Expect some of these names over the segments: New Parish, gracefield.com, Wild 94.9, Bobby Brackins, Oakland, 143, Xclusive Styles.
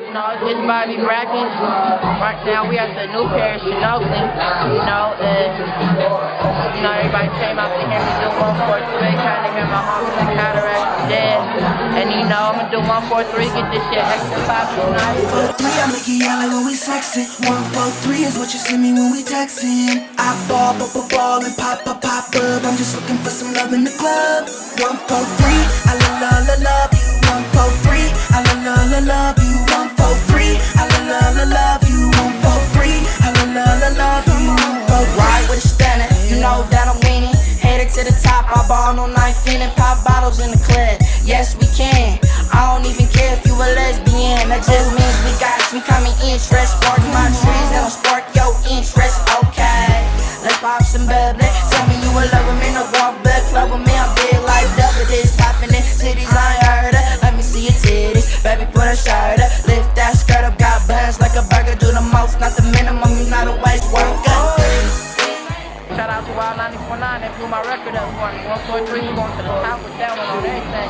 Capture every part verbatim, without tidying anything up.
You know, it's just Bobby Brackins. Right now we at the New Parish in Oakland, you know, and you know everybody came out to hear me do one four three, trying to hear my homies and cataracts and dead. And you know, I'ma do one four three, get this shit extra pop tonight. one four three, I make it yellow when we sexin'. one four three is what you send me when we textin'. I ball, pop a ball, and pop a pop up. I'm just looking for some love in the club. one four three, I la la la love you. one four three, I la la la love you. To the top, I ball no knife in and pop bottles in the club. Yes, we can. I don't even care if you a lesbian. That just means we got some common interest. Spark my trees, that'll spark your interest. Okay, let's pop some bubbly. Tell me you a lover, man. No walk back, club with me. I'm big like double this, popping in cities I ain't heard of. Let me see your titties, baby. Put a shirt up, lift that skirt up. Got buns like a burger. Do the most, not the minimum. You not a waste worker. Shout out to Wild ninety-four point nine, they blew my record up for me. one four three, we going to the top with that one on everything.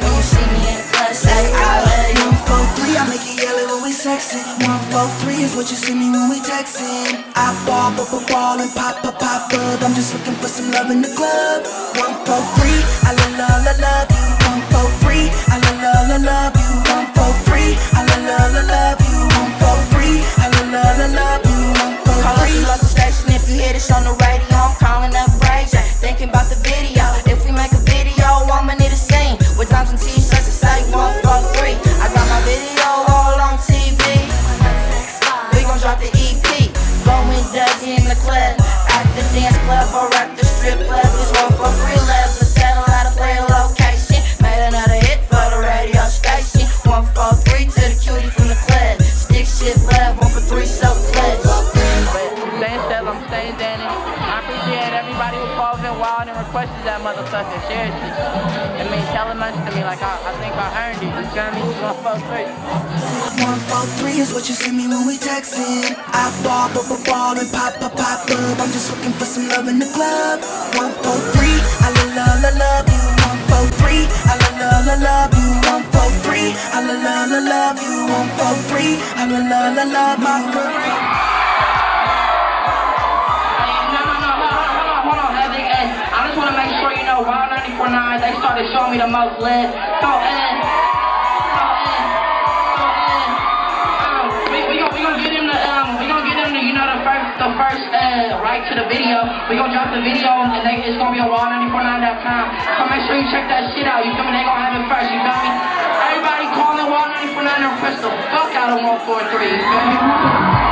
When you see me in the club, say I love you. one four three, I make it yellow when we sexin'. one four three is what you see me when we textin'. I ball, pop a ball, and pop a pop up. I'm just looking for some love in the club. one four three, I la la la love you. one four three, I la la la love you. one four three, I la la la love you. one four three, I la la la love you. one four three, call us local station if you hear this on the radio. Or at the strip club, it's one for free love. Let's settle out a play location. Made another hit for the radio station. One for three to the cutie from the club. Stick shit love, one for three so clutch. Stay still, I'm staying Danny. I appreciate everybody who calls in wild and requested that motherfucking share shit. I mean, tell it much to me like I, I think I earned it. You feel me? One for three. one four three is what you see me when we textin'. I ball, pop a ball, and pop a pop up. I'm just looking for some love in the club. one four three, I la la la love you. one four three, I la la la love you. one four three, I la la la love you. one four three, I la la la love my girl. No, no, no, hold on, hold on, hold on. I just wanna make sure you know, Wild ninety-four point nine, they started showing me the most love. So, and. The first uh, right to the video. We're gonna drop the video and they, it's gonna be on wild ninety-four point nine dot com. So make sure you check that shit out. You feel me? They gonna have it first, you feel me? Everybody calling wild ninety-four point nine and request the fuck out of one four three. You feel me?